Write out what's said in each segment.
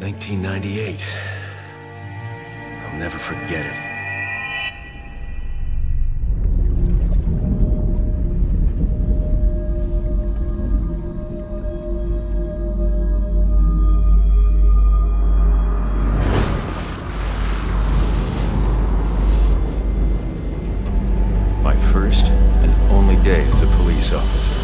1998. I'll never forget it. My first and only day as a police officer.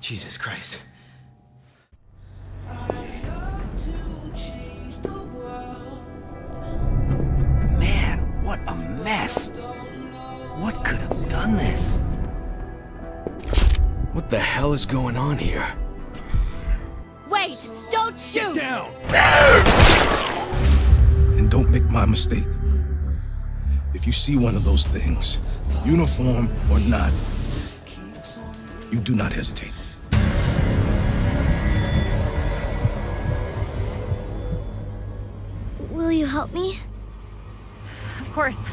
Jesus Christ. Man, what a mess. What could have done this? What the hell is going on here? Wait! Don't shoot! Get down! And don't make my mistake. If you see one of those things, uniform or not, you do not hesitate. Will you help me? Of course.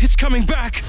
It's coming back!